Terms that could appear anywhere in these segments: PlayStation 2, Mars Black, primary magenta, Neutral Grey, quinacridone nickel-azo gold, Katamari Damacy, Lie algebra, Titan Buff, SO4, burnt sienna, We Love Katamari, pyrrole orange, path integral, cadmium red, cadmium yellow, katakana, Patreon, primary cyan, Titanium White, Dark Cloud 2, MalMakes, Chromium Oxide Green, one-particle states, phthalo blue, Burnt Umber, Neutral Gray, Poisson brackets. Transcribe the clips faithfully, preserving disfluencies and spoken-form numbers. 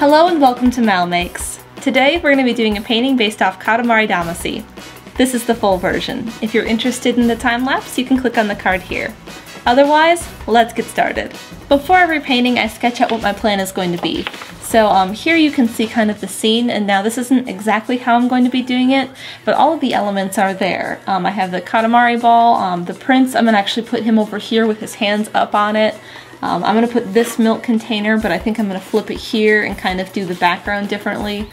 Hello and welcome to MalMakes. Today we're going to be doing a painting based off Katamari Damacy. This is the full version. If you're interested in the time-lapse, you can click on the card here. Otherwise, let's get started. Before every painting, I sketch out what my plan is going to be. So um, here you can see kind of the scene, and now this isn't exactly how I'm going to be doing it, but all of the elements are there. Um, I have the Katamari ball, um, the prince. I'm going to actually put him over here with his hands up on it. Um, I'm going to put this milk container, but I think I'm going to flip it here and kind of do the background differently.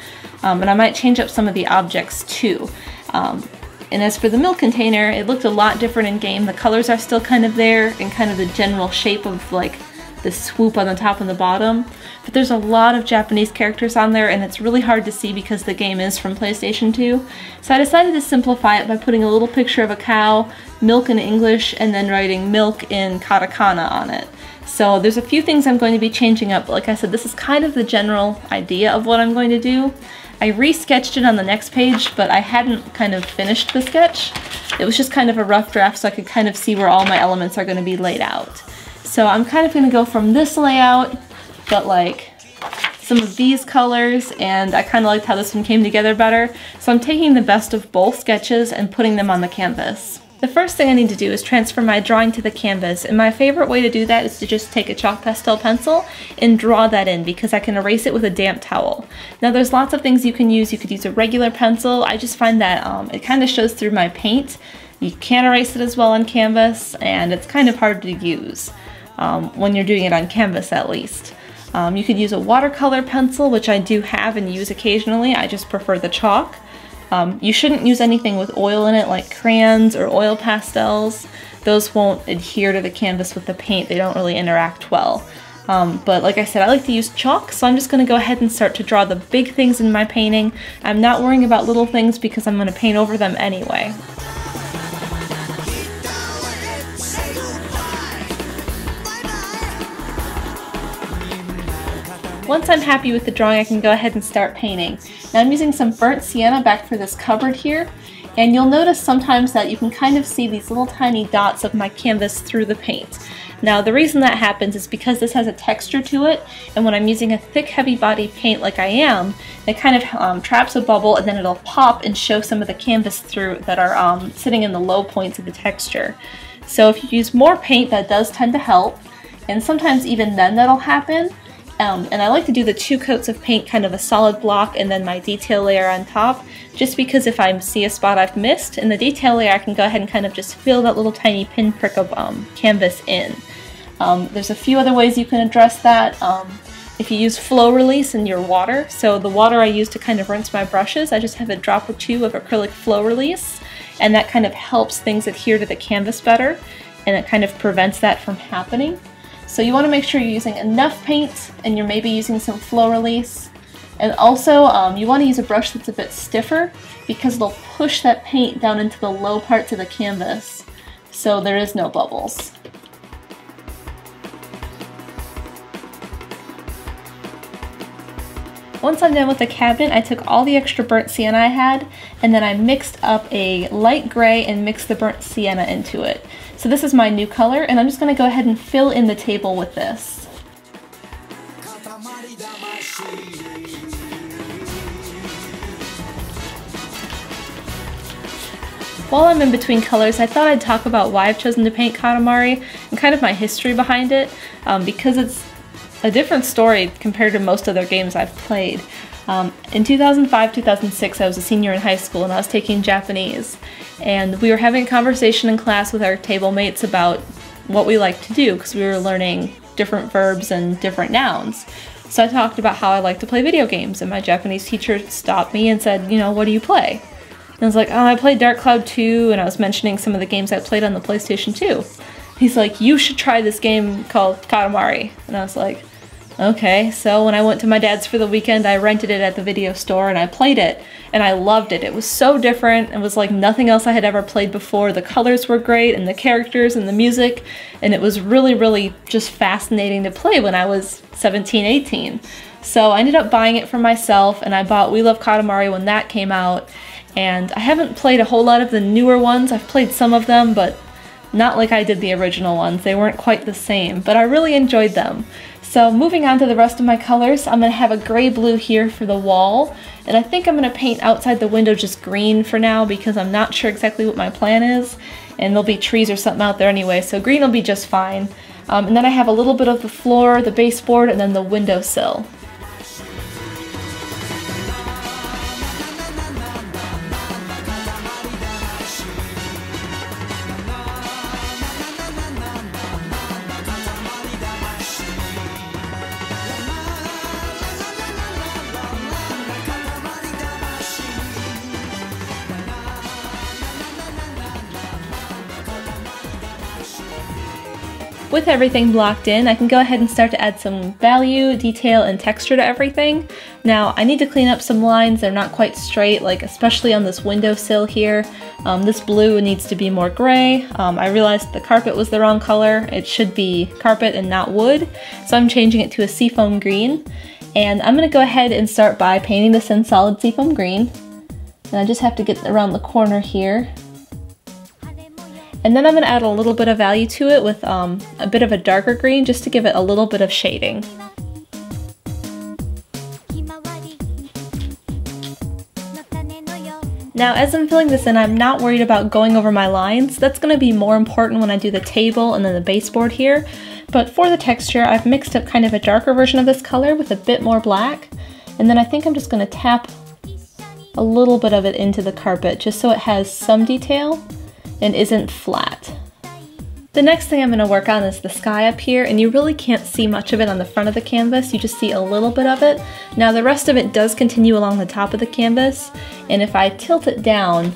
Um, and I might change up some of the objects too. Um, and as for the milk container, it looked a lot different in game. The colors are still kind of there and kind of the general shape of like the swoop on the top and the bottom. But there's a lot of Japanese characters on there and it's really hard to see because the game is from PlayStation two. So I decided to simplify it by putting a little picture of a cow, milk in English, and then writing milk in katakana on it. So there's a few things I'm going to be changing up, but like I said, this is kind of the general idea of what I'm going to do. I resketched it on the next page, but I hadn't kind of finished the sketch. It was just kind of a rough draft so I could kind of see where all my elements are going to be laid out. So I'm kind of going to go from this layout, but like some of these colors, and I kind of liked how this one came together better. So I'm taking the best of both sketches and putting them on the canvas. The first thing I need to do is transfer my drawing to the canvas, and my favorite way to do that is to just take a chalk pastel pencil and draw that in because I can erase it with a damp towel. Now there's lots of things you can use. You could use a regular pencil. I just find that um, it kind of shows through my paint. You can't erase it as well on canvas, and it's kind of hard to use um, when you're doing it on canvas at least. Um, you could use a watercolor pencil, which I do have and use occasionally. I just prefer the chalk. Um, you shouldn't use anything with oil in it like crayons or oil pastels. Those won't adhere to the canvas with the paint. They don't really interact well. Um, but like I said, I like to use chalk, so I'm just going to go ahead and start to draw the big things in my painting. I'm not worrying about little things because I'm going to paint over them anyway. Once I'm happy with the drawing, I can go ahead and start painting. Now I'm using some burnt sienna back for this cupboard here, and you'll notice sometimes that you can kind of see these little tiny dots of my canvas through the paint. Now the reason that happens is because this has a texture to it, and when I'm using a thick heavy body paint like I am, it kind of um, traps a bubble and then it'll pop and show some of the canvas through that are um, sitting in the low points of the texture. So if you use more paint, that does tend to help, and sometimes even then that'll happen. Um, and I like to do the two coats of paint, kind of a solid block and then my detail layer on top, just because if I see a spot I've missed in the detail layer, I can go ahead and kind of just fill that little tiny pinprick of um, canvas in. Um, there's a few other ways you can address that. Um, if you use flow release in your water, so the water I use to kind of rinse my brushes, I just have a drop or two of acrylic flow release, and that kind of helps things adhere to the canvas better, and it kind of prevents that from happening. So you want to make sure you're using enough paint and you're maybe using some flow release. And also um, you want to use a brush that's a bit stiffer because it'll push that paint down into the low parts of the canvas so there is no bubbles. Once I'm done with the cabinet, I took all the extra burnt sienna I had, and then I mixed up a light gray and mixed the burnt sienna into it. So this is my new color, and I'm just going to go ahead and fill in the table with this. While I'm in between colors, I thought I'd talk about why I've chosen to paint Katamari and kind of my history behind it, um, because it's a different story compared to most other games I've played. Um, in two thousand five, two thousand six, I was a senior in high school and I was taking Japanese, and we were having a conversation in class with our table mates about what we like to do because we were learning different verbs and different nouns. So I talked about how I like to play video games, and my Japanese teacher stopped me and said, you know, what do you play? And I was like, oh, I played Dark Cloud two, and I was mentioning some of the games I played on the PlayStation two. He's like, you should try this game called Katamari. And I was like, okay. So when I went to my dad's for the weekend, I rented it at the video store and I played it, and I loved it. It was so different. It was like nothing else I had ever played before. The colors were great and the characters and the music, and it was really, really just fascinating to play when I was seventeen, eighteen. So I ended up buying it for myself, and I bought We Love Katamari when that came out, and I haven't played a whole lot of the newer ones. I've played some of them, but not like I did the original ones. They weren't quite the same, but I really enjoyed them. So moving on to the rest of my colors, I'm going to have a gray blue here for the wall, and I think I'm going to paint outside the window just green for now because I'm not sure exactly what my plan is, and there'll be trees or something out there anyway, so green will be just fine. Um, and then I have a little bit of the floor, the baseboard, and then the windowsill. With everything blocked in, I can go ahead and start to add some value, detail, and texture to everything. Now, I need to clean up some lines that are not quite straight, like especially on this windowsill here. Um, this blue needs to be more gray. Um, I realized the carpet was the wrong color. It should be carpet and not wood, so I'm changing it to a seafoam green. And I'm going to go ahead and start by painting this in solid seafoam green. And I just have to get around the corner here. And then I'm going to add a little bit of value to it with um, a bit of a darker green just to give it a little bit of shading. Now, as I'm filling this in, I'm not worried about going over my lines. That's going to be more important when I do the table and then the baseboard here. But for the texture, I've mixed up kind of a darker version of this color with a bit more black. And then I think I'm just going to tap a little bit of it into the carpet just so it has some detail and isn't flat. The next thing I'm going to work on is the sky up here, and you really can't see much of it on the front of the canvas, you just see a little bit of it. Now the rest of it does continue along the top of the canvas, and if I tilt it down,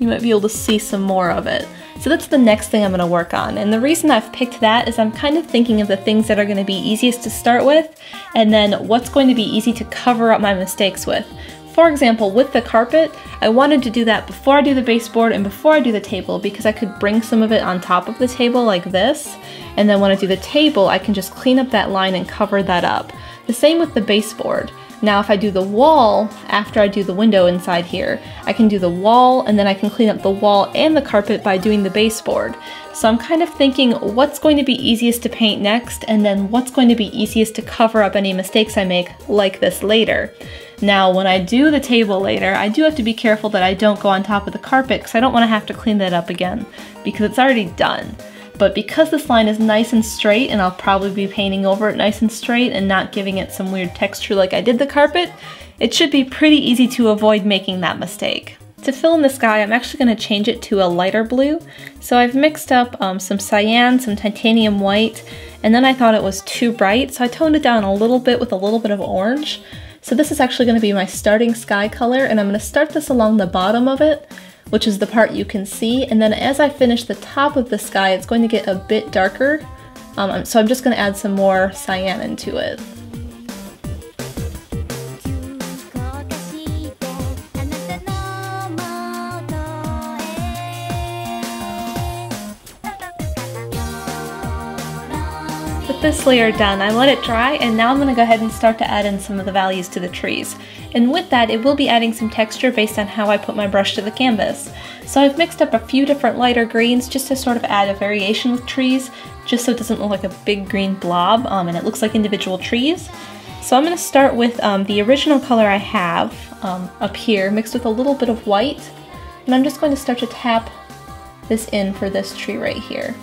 you might be able to see some more of it. So that's the next thing I'm going to work on, and the reason I've picked that is I'm kind of thinking of the things that are going to be easiest to start with, and then what's going to be easy to cover up my mistakes with. For example, with the carpet, I wanted to do that before I do the baseboard and before I do the table because I could bring some of it on top of the table like this, and then when I do the table, I can just clean up that line and cover that up. The same with the baseboard. Now if I do the wall after I do the window inside here, I can do the wall and then I can clean up the wall and the carpet by doing the baseboard. So I'm kind of thinking what's going to be easiest to paint next and then what's going to be easiest to cover up any mistakes I make like this later. Now when I do the table later, I do have to be careful that I don't go on top of the carpet because I don't want to have to clean that up again because it's already done. But because this line is nice and straight, and I'll probably be painting over it nice and straight and not giving it some weird texture like I did the carpet, it should be pretty easy to avoid making that mistake. To fill in the sky, I'm actually going to change it to a lighter blue. So I've mixed up um, some cyan, some titanium white, and then I thought it was too bright, so I toned it down a little bit with a little bit of orange. So this is actually going to be my starting sky color, and I'm going to start this along the bottom of it, which is the part you can see, and then as I finish the top of the sky, it's going to get a bit darker, um, so I'm just going to add some more cyan into it. This layer done, I let it dry, and now I'm going to go ahead and start to add in some of the values to the trees. And with that, it will be adding some texture based on how I put my brush to the canvas. So I've mixed up a few different lighter greens just to sort of add a variation with trees, just so it doesn't look like a big green blob, um, and it looks like individual trees. So I'm going to start with um, the original color I have um, up here, mixed with a little bit of white, and I'm just going to start to tap this in for this tree right here.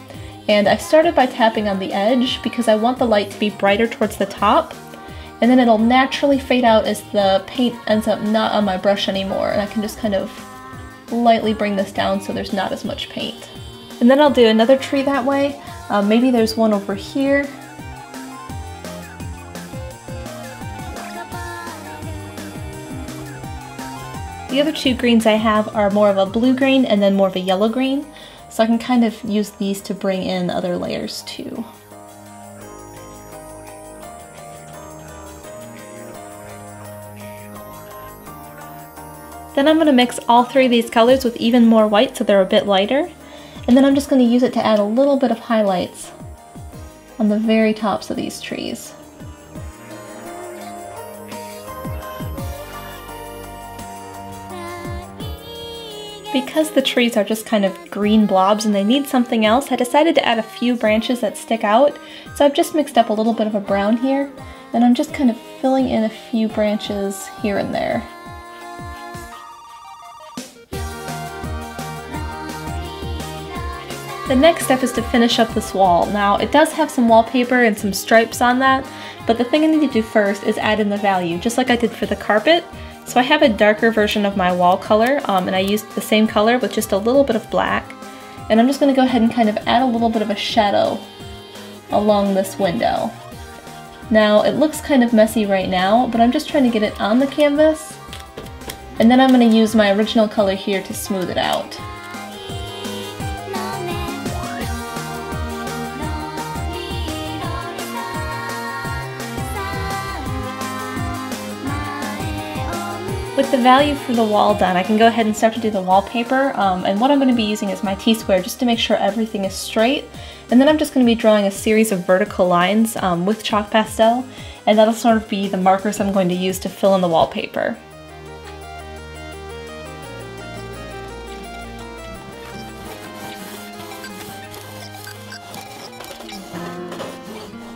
And I started by tapping on the edge because I want the light to be brighter towards the top, and then it'll naturally fade out as the paint ends up not on my brush anymore, and I can just kind of lightly bring this down so there's not as much paint. And then I'll do another tree that way. Uh, maybe there's one over here. The other two greens I have are more of a blue green and then more of a yellow green. So I can kind of use these to bring in other layers too. Then I'm going to mix all three of these colors with even more white so they're a bit lighter. And then I'm just going to use it to add a little bit of highlights on the very tops of these trees. Because the trees are just kind of green blobs and they need something else, I decided to add a few branches that stick out. So I've just mixed up a little bit of a brown here, and I'm just kind of filling in a few branches here and there. The next step is to finish up this wall. Now, it does have some wallpaper and some stripes on that, but the thing I need to do first is add in the value, just like I did for the carpet. So I have a darker version of my wall color, um, and I used the same color with just a little bit of black. And I'm just gonna go ahead and kind of add a little bit of a shadow along this window. Now, it looks kind of messy right now, but I'm just trying to get it on the canvas. And then I'm gonna use my original color here to smooth it out. With the value for the wall done, I can go ahead and start to do the wallpaper, um, and what I'm going to be using is my T-square just to make sure everything is straight, and then I'm just going to be drawing a series of vertical lines um, with chalk pastel, and that'll sort of be the markers I'm going to use to fill in the wallpaper.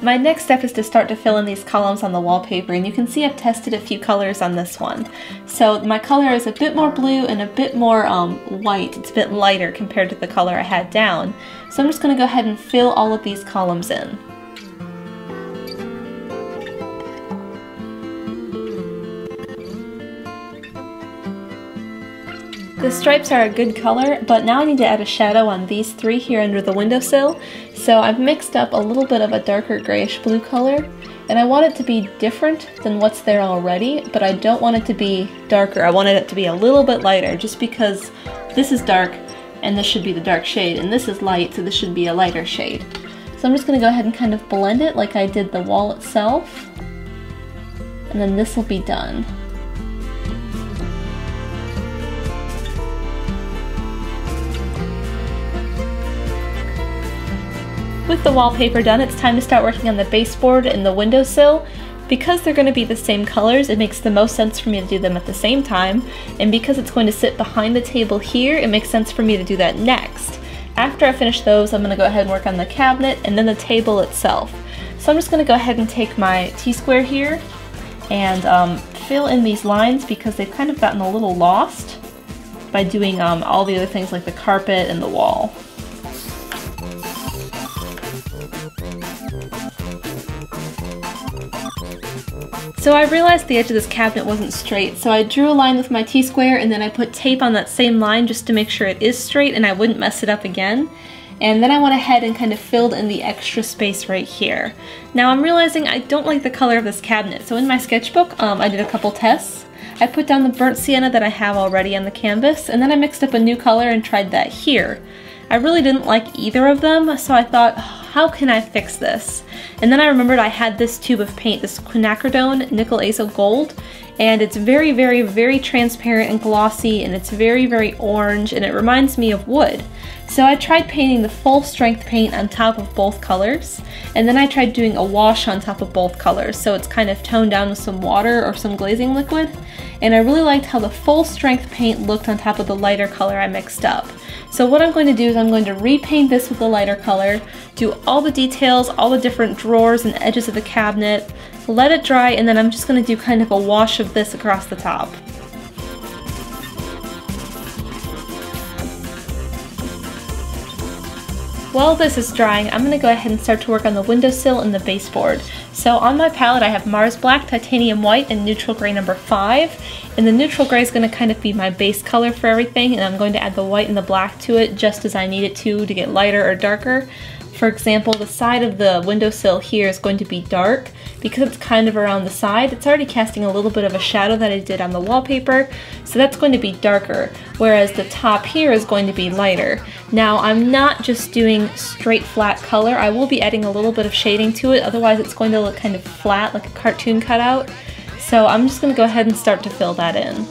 My next step is to start to fill in these columns on the wallpaper, and you can see I've tested a few colors on this one. So my color is a bit more blue and a bit more um, white. It's a bit lighter compared to the color I had down. So I'm just going to go ahead and fill all of these columns in. The stripes are a good color, but now I need to add a shadow on these three here under the windowsill. So I've mixed up a little bit of a darker grayish blue color, and I want it to be different than what's there already, but I don't want it to be darker. I wanted it to be a little bit lighter, just because this is dark and this should be the dark shade, and this is light, so this should be a lighter shade. So I'm just going to go ahead and kind of blend it like I did the wall itself, and then this will be done. With the wallpaper done, it's time to start working on the baseboard and the windowsill. Because they're going to be the same colors, it makes the most sense for me to do them at the same time, and because it's going to sit behind the table here, it makes sense for me to do that next. After I finish those, I'm going to go ahead and work on the cabinet and then the table itself. So I'm just going to go ahead and take my T-square here and um, fill in these lines, because they've kind of gotten a little lost by doing um, all the other things like the carpet and the wall. So I realized the edge of this cabinet wasn't straight, so I drew a line with my T-square, and then I put tape on that same line just to make sure it is straight and I wouldn't mess it up again. And then I went ahead and kind of filled in the extra space right here. Now I'm realizing I don't like the color of this cabinet, so in my sketchbook um, I did a couple tests. I put down the burnt sienna that I have already on the canvas, and then I mixed up a new color and tried that here. I really didn't like either of them, so I thought, how can I fix this? And then I remembered I had this tube of paint, this quinacridone nickel-azo gold, and it's very, very, very transparent and glossy, and it's very, very orange, and it reminds me of wood. So I tried painting the full strength paint on top of both colors, and then I tried doing a wash on top of both colors, so it's kind of toned down with some water or some glazing liquid, and I really liked how the full strength paint looked on top of the lighter color I mixed up. So what I'm going to do is I'm going to repaint this with a lighter color, do all the details, all the different drawers and edges of the cabinet, let it dry, and then I'm just going to do kind of a wash of this across the top. While this is drying, I'm going to go ahead and start to work on the windowsill and the baseboard. So on my palette I have Mars Black, Titanium White, and Neutral Gray number five. And the Neutral Gray is going to kind of be my base color for everything, and I'm going to add the white and the black to it just as I need it to to get lighter or darker. For example, the side of the windowsill here is going to be dark. Because it's kind of around the side, it's already casting a little bit of a shadow that I did on the wallpaper, so that's going to be darker, whereas the top here is going to be lighter. Now, I'm not just doing straight flat color, I will be adding a little bit of shading to it, otherwise it's going to look kind of flat, like a cartoon cutout. So I'm just going to go ahead and start to fill that in.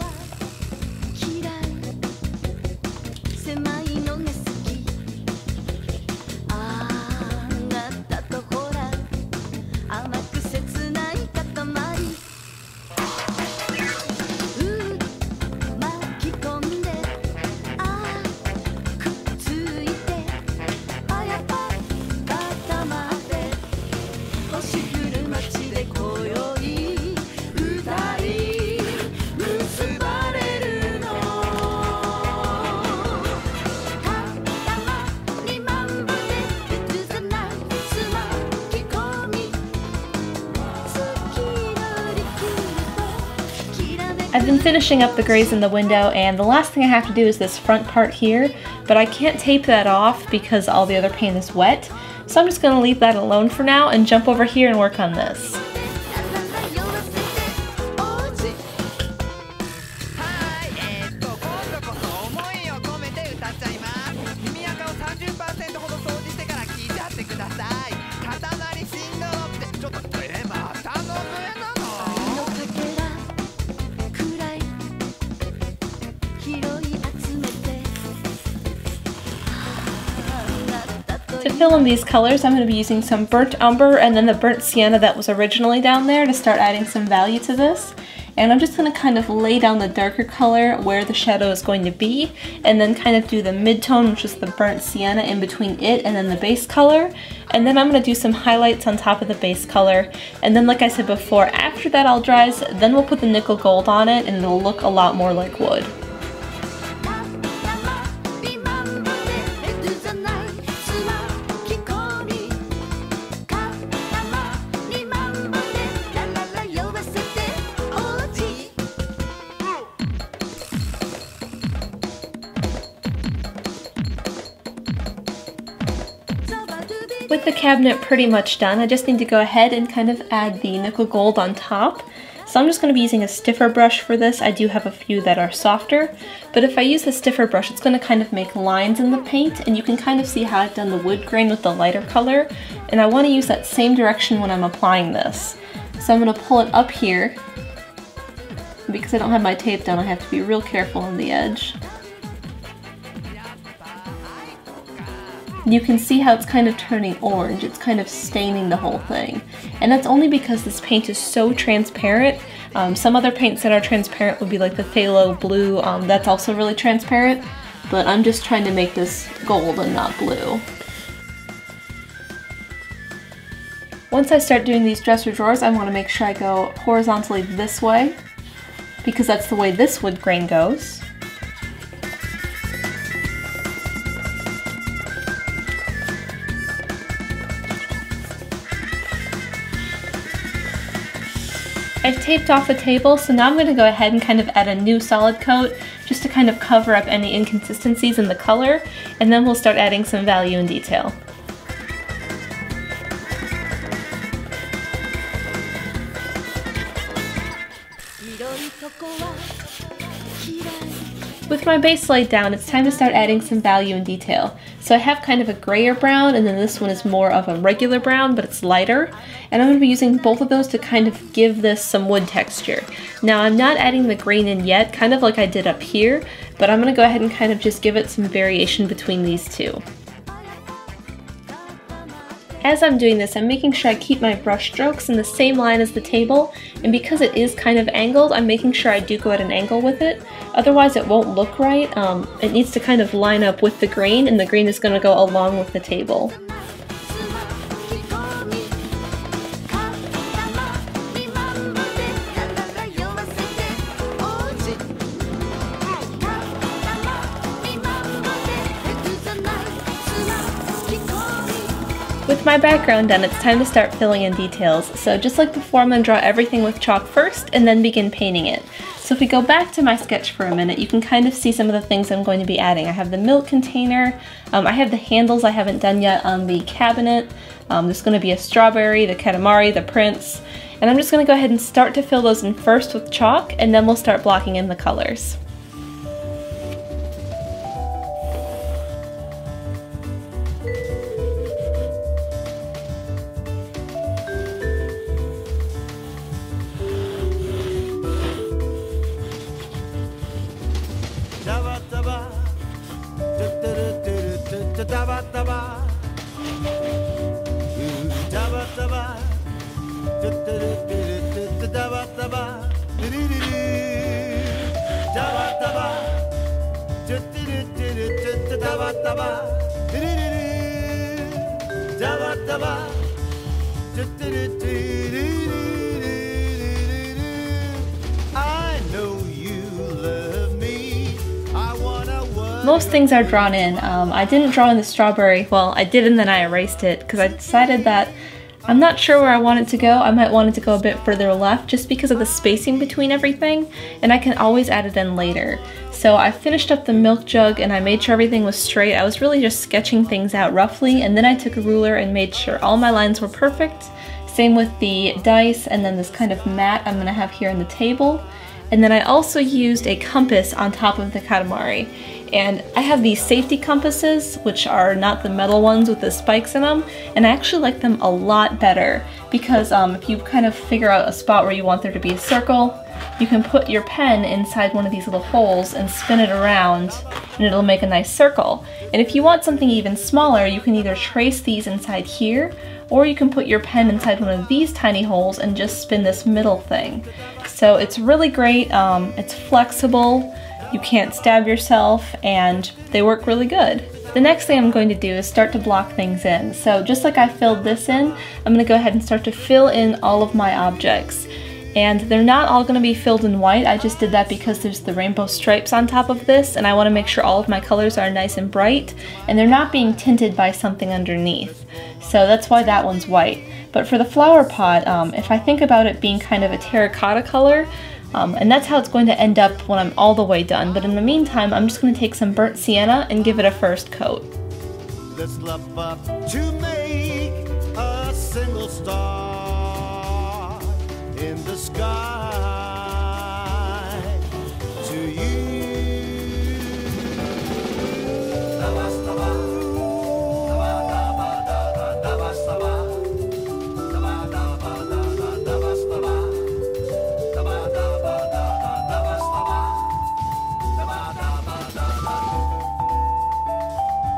I've been finishing up the grays in the window, and the last thing I have to do is this front part here, but I can't tape that off because all the other paint is wet, so I'm just going to leave that alone for now and jump over here and work on this. To fill in these colors, I'm going to be using some burnt umber and then the burnt sienna that was originally down there to start adding some value to this. And I'm just going to kind of lay down the darker color where the shadow is going to be, and then kind of do the mid-tone, which is the burnt sienna, in between it and then the base color. And then I'm going to do some highlights on top of the base color. And then, like I said before, after that all dries, then we'll put the nickel gold on it and it'll look a lot more like wood. With the cabinet pretty much done, I just need to go ahead and kind of add the nickel gold on top. So I'm just going to be using a stiffer brush for this. I do have a few that are softer, but if I use a stiffer brush, it's going to kind of make lines in the paint, and you can kind of see how I've done the wood grain with the lighter color, and I want to use that same direction when I'm applying this. So I'm going to pull it up here. Because I don't have my tape down, I have to be real careful on the edge. You can see how it's kind of turning orange, it's kind of staining the whole thing. And that's only because this paint is so transparent. Um, some other paints that are transparent would be like the phthalo blue, um, that's also really transparent, but I'm just trying to make this gold and not blue. Once I start doing these dresser drawers, I want to make sure I go horizontally this way, because that's the way this wood grain goes. I've taped off the table, so now I'm going to go ahead and kind of add a new solid coat just to kind of cover up any inconsistencies in the color, and then we'll start adding some value and detail. With my base laid down, it's time to start adding some value and detail. So I have kind of a grayer brown, and then this one is more of a regular brown, but it's lighter. And I'm going to be using both of those to kind of give this some wood texture. Now I'm not adding the green in yet, kind of like I did up here, but I'm going to go ahead and kind of just give it some variation between these two. As I'm doing this, I'm making sure I keep my brush strokes in the same line as the table, and because it is kind of angled, I'm making sure I do go at an angle with it, otherwise it won't look right. Um, it needs to kind of line up with the grain, and the grain is going to go along with the table. With my background done, it's time to start filling in details. So just like before, I'm going to draw everything with chalk first and then begin painting it. So if we go back to my sketch for a minute, you can kind of see some of the things I'm going to be adding. I have the milk container, um, I have the handles I haven't done yet on the cabinet, um, there's going to be a strawberry, the katamari, the prints, and I'm just going to go ahead and start to fill those in first with chalk, and then we'll start blocking in the colors. Most things are drawn in. Um, I didn't draw in the strawberry. Well, I did, and then I erased it because I decided that I'm not sure where I want it to go. I might want it to go a bit further left just because of the spacing between everything, and I can always add it in later. So I finished up the milk jug and I made sure everything was straight. I was really just sketching things out roughly, and then I took a ruler and made sure all my lines were perfect. Same with the dice and then this kind of mat I'm gonna have here on the table. And then I also used a compass on top of the Katamari. And I have these safety compasses, which are not the metal ones with the spikes in them, and I actually like them a lot better because um, if you kind of figure out a spot where you want there to be a circle, you can put your pen inside one of these little holes and spin it around and it'll make a nice circle. And if you want something even smaller, you can either trace these inside here, or you can put your pen inside one of these tiny holes and just spin this middle thing. So it's really great, um, it's flexible, you can't stab yourself, and they work really good. The next thing I'm going to do is start to block things in. So just like I filled this in, I'm gonna go ahead and start to fill in all of my objects. And they're not all gonna be filled in white, I just did that because there's the rainbow stripes on top of this, and I wanna make sure all of my colors are nice and bright, and they're not being tinted by something underneath. So that's why that one's white. But for the flower pot, um, if I think about it being kind of a terracotta color, Um, and that's how it's going to end up when I'm all the way done. But in the meantime, I'm just going to take some burnt sienna and give it a first coat. Let's love up to make a single star in the sky to you.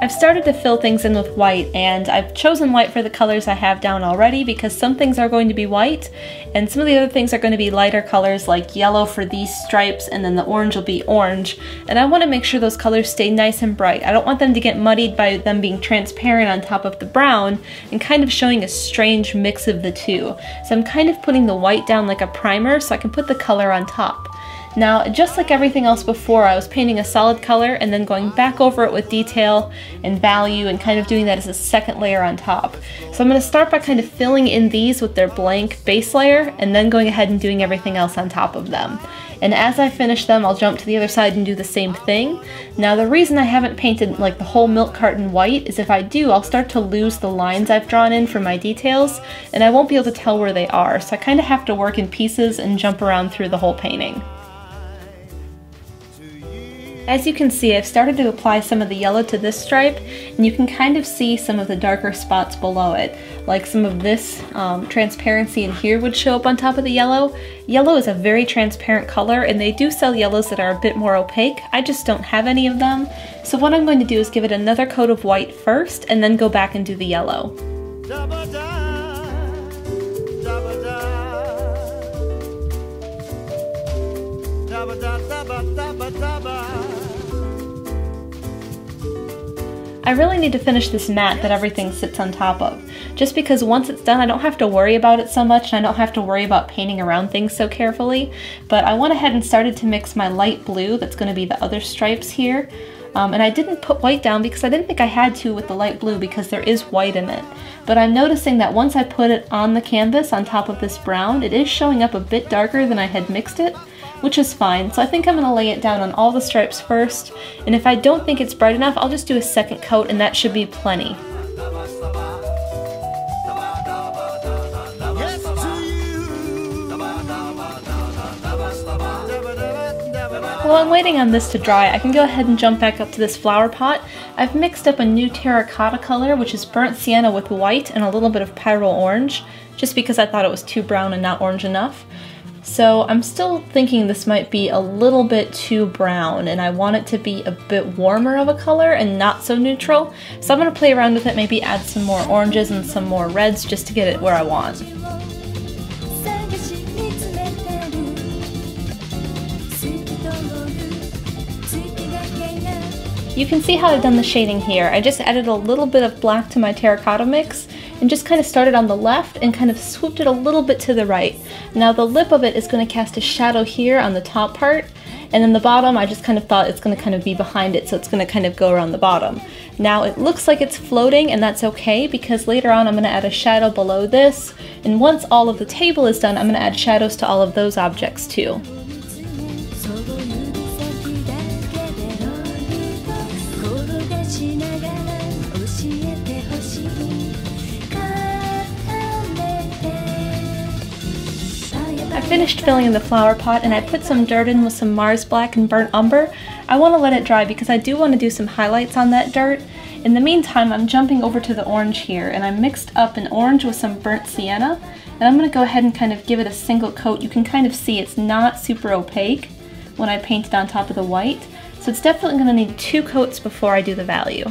I've started to fill things in with white, and I've chosen white for the colors I have down already because some things are going to be white and some of the other things are going to be lighter colors, like yellow for these stripes, and then the orange will be orange. And I want to make sure those colors stay nice and bright. I don't want them to get muddied by them being transparent on top of the brown and kind of showing a strange mix of the two. So I'm kind of putting the white down like a primer so I can put the color on top. Now, just like everything else before, I was painting a solid color and then going back over it with detail and value and kind of doing that as a second layer on top. So I'm going to start by kind of filling in these with their blank base layer and then going ahead and doing everything else on top of them. And as I finish them, I'll jump to the other side and do the same thing. Now, the reason I haven't painted like the whole milk carton white is if I do, I'll start to lose the lines I've drawn in for my details and I won't be able to tell where they are. So I kind of have to work in pieces and jump around through the whole painting. As you can see, I've started to apply some of the yellow to this stripe, and you can kind of see some of the darker spots below it. Like some of this um, transparency in here would show up on top of the yellow. Yellow is a very transparent color, and they do sell yellows that are a bit more opaque. I just don't have any of them. So what I'm going to do is give it another coat of white first, and then go back and do the yellow. Da-ba-da, da-ba-da. Da-ba-da, da-ba-da, da-ba-da. I really need to finish this mat that everything sits on top of, just because once it's done I don't have to worry about it so much, and I don't have to worry about painting around things so carefully. But I went ahead and started to mix my light blue, that's going to be the other stripes here, um, and I didn't put white down because I didn't think I had to with the light blue because there is white in it. But I'm noticing that once I put it on the canvas on top of this brown, it is showing up a bit darker than I had mixed it, which is fine. So I think I'm going to lay it down on all the stripes first, and if I don't think it's bright enough, I'll just do a second coat and that should be plenty. While I'm waiting on this to dry, I can go ahead and jump back up to this flower pot. I've mixed up a new terracotta color, which is burnt sienna with white and a little bit of pyrrole orange, just because I thought it was too brown and not orange enough. So I'm still thinking this might be a little bit too brown, and I want it to be a bit warmer of a color and not so neutral. So I'm going to play around with it, maybe add some more oranges and some more reds just to get it where I want. You can see how I've done the shading here. I just added a little bit of black to my terracotta mix and just kind of started on the left and kind of swooped it a little bit to the right. Now the lip of it is going to cast a shadow here on the top part, and then the bottom I just kind of thought it's going to kind of be behind it, so it's going to kind of go around the bottom. Now it looks like it's floating, and that's okay because later on I'm going to add a shadow below this, and once all of the table is done I'm going to add shadows to all of those objects too. I finished filling in the flower pot, and I put some dirt in with some Mars Black and burnt umber. I want to let it dry because I do want to do some highlights on that dirt. In the meantime, I'm jumping over to the orange here, and I mixed up an orange with some burnt sienna, and I'm going to go ahead and kind of give it a single coat. You can kind of see it's not super opaque when I paint it on top of the white, so it's definitely going to need two coats before I do the value.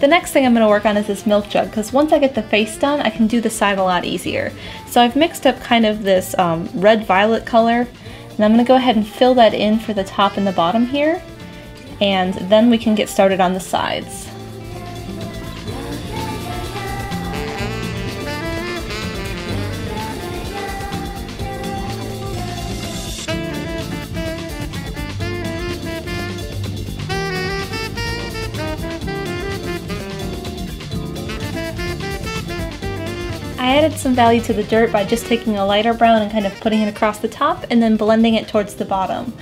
The next thing I'm going to work on is this milk jug, because once I get the face done, I can do the side a lot easier. So I've mixed up kind of this um, red-violet color, and I'm going to go ahead and fill that in for the top and the bottom here, and then we can get started on the sides. I added some value to the dirt by just taking a lighter brown and kind of putting it across the top and then blending it towards the bottom.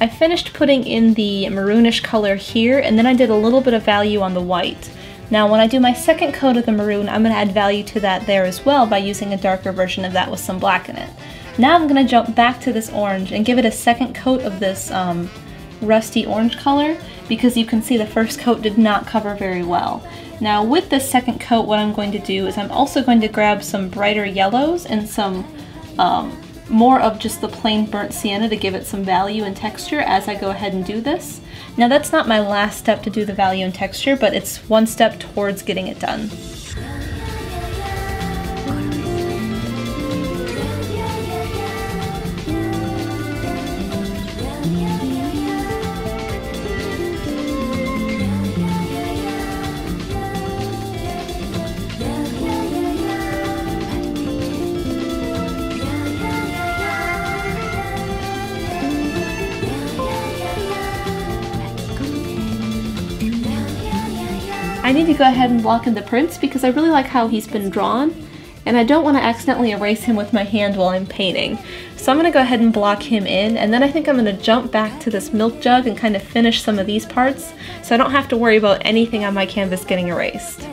I finished putting in the maroonish color here, and then I did a little bit of value on the white. Now when I do my second coat of the maroon, I'm going to add value to that there as well by using a darker version of that with some black in it. Now I'm going to jump back to this orange and give it a second coat of this um, rusty orange color, because you can see the first coat did not cover very well. Now with this second coat, what I'm going to do is I'm also going to grab some brighter yellows and some um, more of just the plain burnt sienna to give it some value and texture as I go ahead and do this. Now that's not my last step to do the value and texture, but it's one step towards getting it done. I need to go ahead and block in the prints because I really like how he's been drawn, and I don't want to accidentally erase him with my hand while I'm painting. So I'm going to go ahead and block him in, and then I think I'm going to jump back to this milk jug and kind of finish some of these parts so I don't have to worry about anything on my canvas getting erased.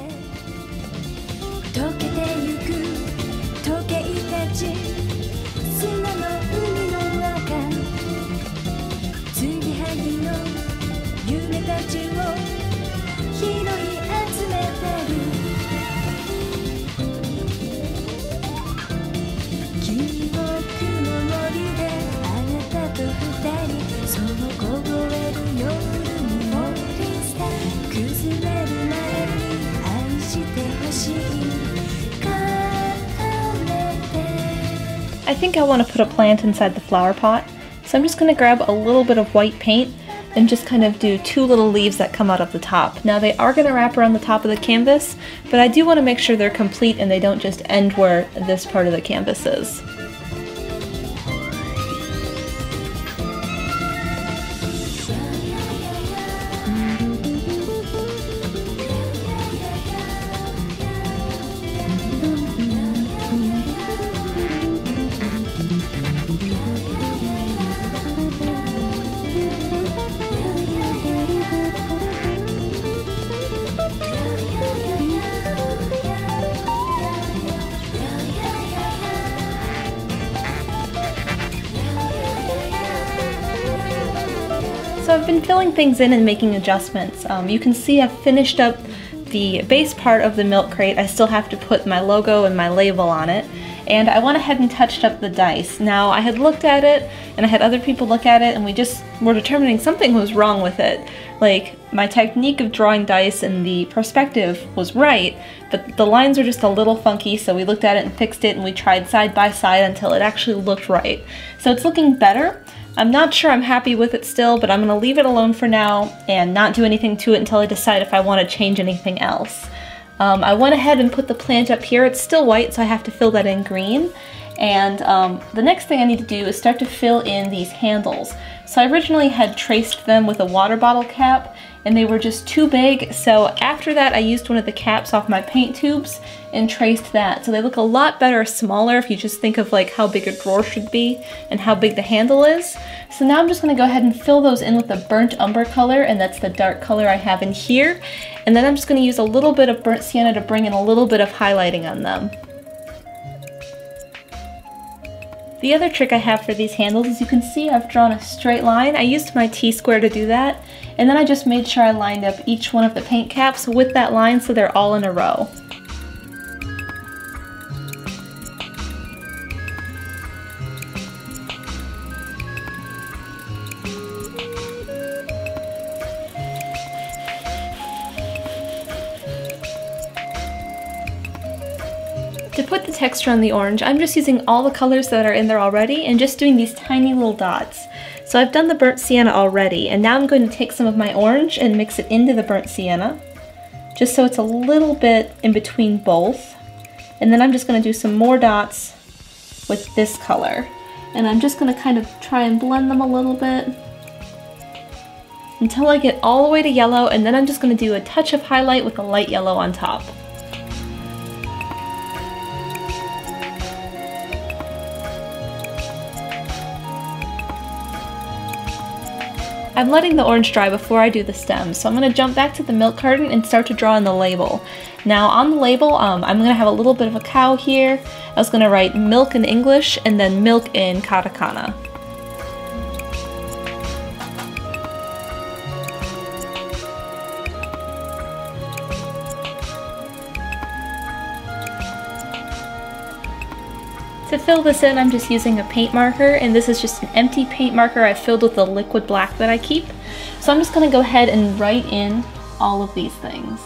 I think I want to put a plant inside the flower pot, so I'm just going to grab a little bit of white paint and just kind of do two little leaves that come out of the top. Now they are going to wrap around the top of the canvas, but I do want to make sure they're complete and they don't just end where this part of the canvas is. So I've been filling things in and making adjustments. Um, you can see I've finished up the base part of the milk crate. I still have to put my logo and my label on it. And I went ahead and touched up the dice. Now I had looked at it and I had other people look at it, and we just were determining something was wrong with it. Like, my technique of drawing dice and the perspective was right, but the lines were just a little funky, so we looked at it and fixed it, and we tried side by side until it actually looked right. So it's looking better. I'm not sure I'm happy with it still, but I'm going to leave it alone for now and not do anything to it until I decide if I want to change anything else. Um, I went ahead and put the plant up here. It's still white, so I have to fill that in green. And um, the next thing I need to do is start to fill in these handles. So I originally had traced them with a water bottle cap, and they were just too big, so after that I used one of the caps off my paint tubes and traced that. So they look a lot better smaller if you just think of like how big a drawer should be and how big the handle is. So now I'm just going to go ahead and fill those in with the burnt umber color, and that's the dark color I have in here. And then I'm just going to use a little bit of burnt sienna to bring in a little bit of highlighting on them. The other trick I have for these handles is you can see I've drawn a straight line. I used my T-square to do that, and then I just made sure I lined up each one of the paint caps with that line so they're all in a row. To put the texture on the orange, I'm just using all the colors that are in there already and just doing these tiny little dots. So I've done the burnt sienna already, and now I'm going to take some of my orange and mix it into the burnt sienna, just so it's a little bit in between both. And then I'm just going to do some more dots with this color. And I'm just going to kind of try and blend them a little bit until I get all the way to yellow, and then I'm just going to do a touch of highlight with a light yellow on top. I'm letting the orange dry before I do the stem, so I'm going to jump back to the milk carton and start to draw in the label. Now on the label, um, I'm going to have a little bit of a cow here. I was going to write milk in English and then milk in katakana. To fill this in, I'm just using a paint marker, and this is just an empty paint marker I filled with the liquid black that I keep. So I'm just going to go ahead and write in all of these things.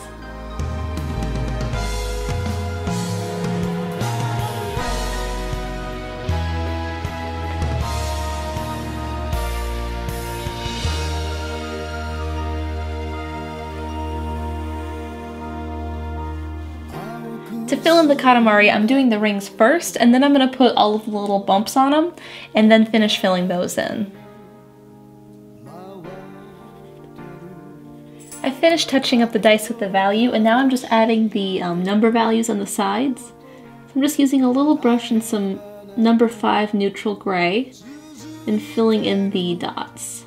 To fill in the katamari, I'm doing the rings first, and then I'm going to put all of the little bumps on them, and then finish filling those in. I finished touching up the dice with the value, and now I'm just adding the um, number values on the sides. So I'm just using a little brush and some number five neutral gray, and filling in the dots.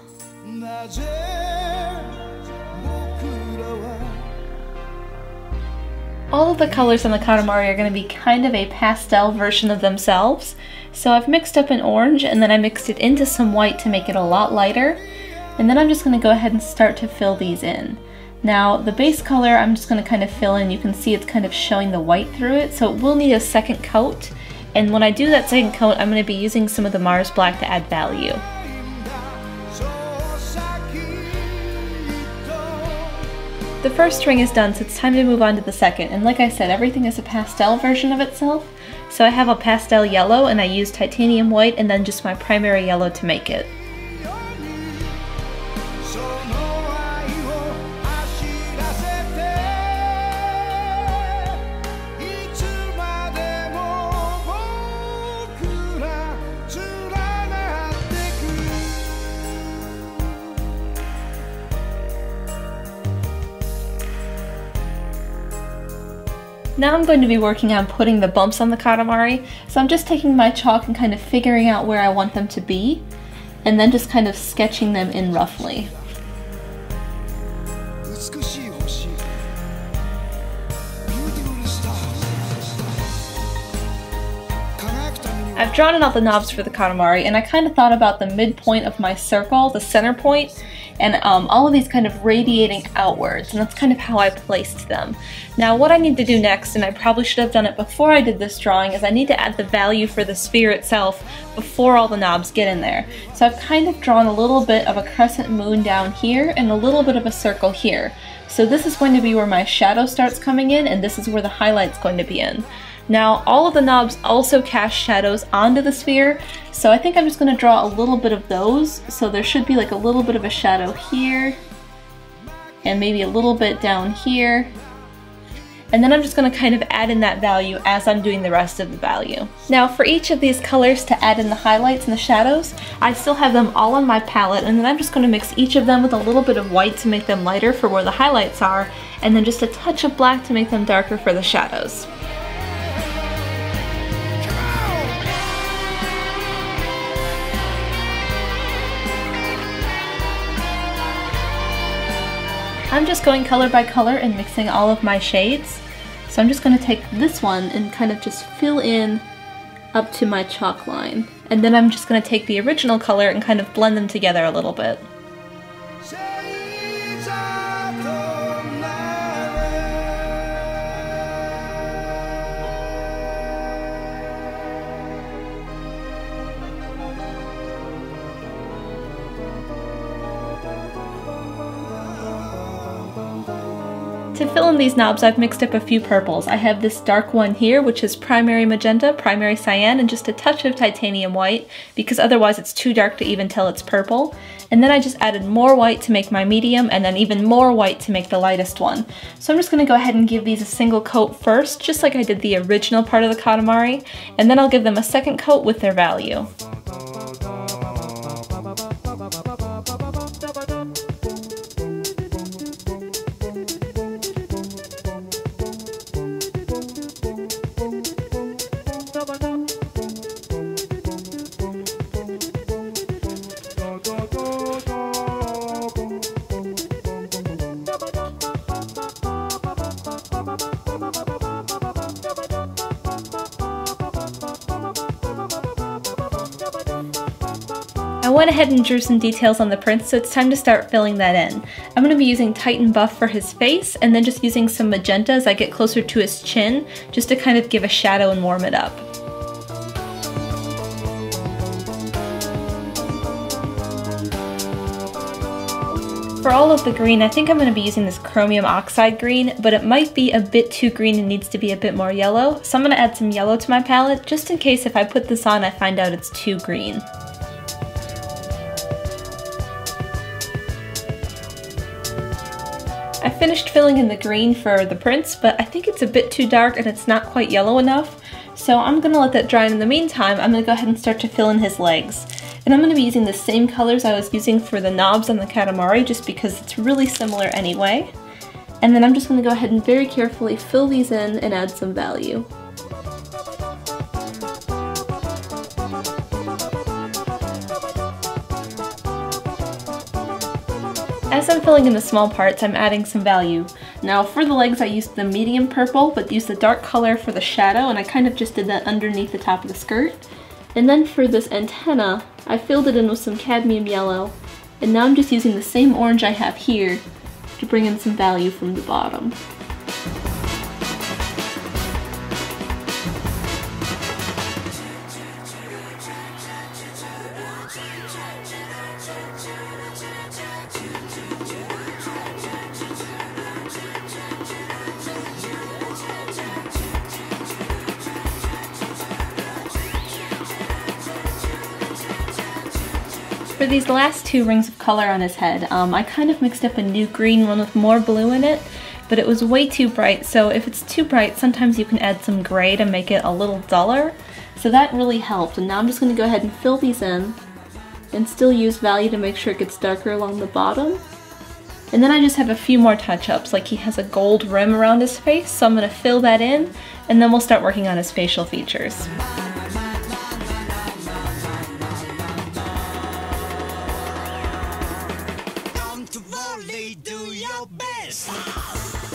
All of the colors on the katamari are going to be kind of a pastel version of themselves. So I've mixed up an orange, and then I mixed it into some white to make it a lot lighter. And then I'm just going to go ahead and start to fill these in. Now the base color I'm just going to kind of fill in. You can see it's kind of showing the white through it, so it will need a second coat. And when I do that second coat, I'm going to be using some of the Mars Black to add value. The first ring is done, so it's time to move on to the second, and like I said, everything is a pastel version of itself, so I have a pastel yellow, and I used titanium white and then just my primary yellow to make it. Now I'm going to be working on putting the bumps on the katamari, so I'm just taking my chalk and kind of figuring out where I want them to be, and then just kind of sketching them in roughly. I've drawn in all the knobs for the katamari, and I kind of thought about the midpoint of my circle, the center point, and um, all of these kind of radiating outwards, and that's kind of how I placed them. Now what I need to do next, and I probably should have done it before I did this drawing, is I need to add the value for the sphere itself before all the knobs get in there. So I've kind of drawn a little bit of a crescent moon down here and a little bit of a circle here. So this is going to be where my shadow starts coming in, and this is where the highlight's going to be in. Now, all of the knobs also cast shadows onto the sphere, so I think I'm just going to draw a little bit of those. So there should be like a little bit of a shadow here, and maybe a little bit down here. And then I'm just going to kind of add in that value as I'm doing the rest of the value. Now for each of these colors to add in the highlights and the shadows, I still have them all on my palette, and then I'm just going to mix each of them with a little bit of white to make them lighter for where the highlights are, and then just a touch of black to make them darker for the shadows. I'm just going color by color and mixing all of my shades. So I'm just going to take this one and kind of just fill in up to my chalk line. And then I'm just going to take the original color and kind of blend them together a little bit. To fill in these knobs, I've mixed up a few purples. I have this dark one here, which is primary magenta, primary cyan, and just a touch of titanium white, because otherwise it's too dark to even tell it's purple. And then I just added more white to make my medium, and then even more white to make the lightest one. So I'm just going to go ahead and give these a single coat first, just like I did the original part of the Katamari, and then I'll give them a second coat with their value. I went ahead and drew some details on the prints, so it's time to start filling that in. I'm going to be using Titan Buff for his face, and then just using some magenta as I get closer to his chin, just to kind of give a shadow and warm it up. For all of the green, I think I'm going to be using this Chromium Oxide Green, but it might be a bit too green and needs to be a bit more yellow, so I'm going to add some yellow to my palette, just in case if I put this on I find out it's too green. I finished filling in the green for the prints, but I think it's a bit too dark and it's not quite yellow enough, so I'm going to let that dry, and in the meantime I'm going to go ahead and start to fill in his legs. And I'm going to be using the same colors I was using for the knobs on the Katamari, just because it's really similar anyway. And then I'm just going to go ahead and very carefully fill these in and add some value. As I'm filling in the small parts, I'm adding some value. Now for the legs I used the medium purple, but used the dark color for the shadow, and I kind of just did that underneath the top of the skirt. And then for this antenna, I filled it in with some cadmium yellow, and now I'm just using the same orange I have here to bring in some value from the bottom. For these last two rings of color on his head, um, I kind of mixed up a new green one with more blue in it, but it was way too bright, so if it's too bright, sometimes you can add some gray to make it a little duller. So that really helped, and now I'm just going to go ahead and fill these in, and still use value to make sure it gets darker along the bottom. And then I just have a few more touch-ups, like he has a gold rim around his face, so I'm going to fill that in, and then we'll start working on his facial features.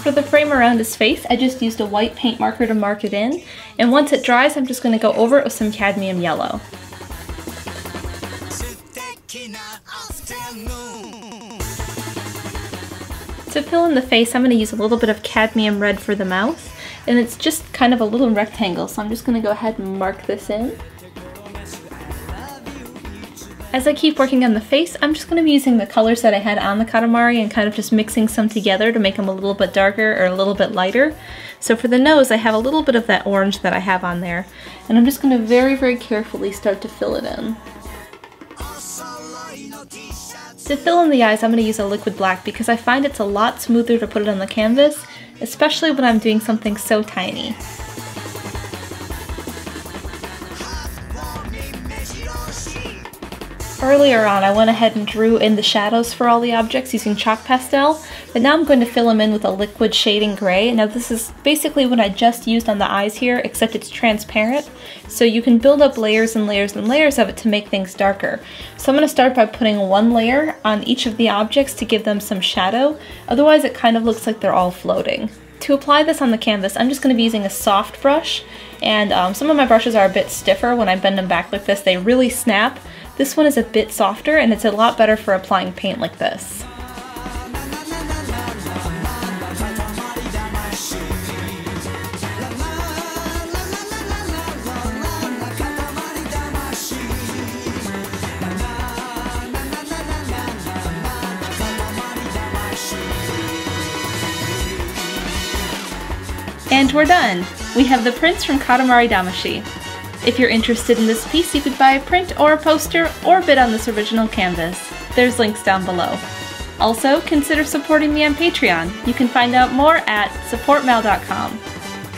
For the frame around his face, I just used a white paint marker to mark it in, and once it dries, I'm just going to go over it with some cadmium yellow. To fill in the face, I'm going to use a little bit of cadmium red for the mouth, and it's just kind of a little rectangle, so I'm just going to go ahead and mark this in. As I keep working on the face, I'm just going to be using the colors that I had on the Katamari and kind of just mixing some together to make them a little bit darker or a little bit lighter. So for the nose, I have a little bit of that orange that I have on there, and I'm just going to very, very carefully start to fill it in. To fill in the eyes, I'm going to use a liquid black because I find it's a lot smoother to put it on the canvas, especially when I'm doing something so tiny. Earlier on, I went ahead and drew in the shadows for all the objects using chalk pastel, but now I'm going to fill them in with a liquid shading gray. Now this is basically what I just used on the eyes here, except it's transparent, so you can build up layers and layers and layers of it to make things darker. So I'm going to start by putting one layer on each of the objects to give them some shadow, otherwise it kind of looks like they're all floating. To apply this on the canvas, I'm just going to be using a soft brush, and um, some of my brushes are a bit stiffer. When I bend them back like this, they really snap. This one is a bit softer, and it's a lot better for applying paint like this. And we're done! We have the prints from Katamari Damacy. If you're interested in this piece, you could buy a print or a poster or bid on this original canvas. There's links down below. Also, consider supporting me on Patreon. You can find out more at support mal dot com.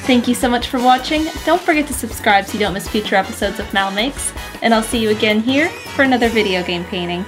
Thank you so much for watching. Don't forget to subscribe so you don't miss future episodes of MalMakes, and I'll see you again here for another video game painting.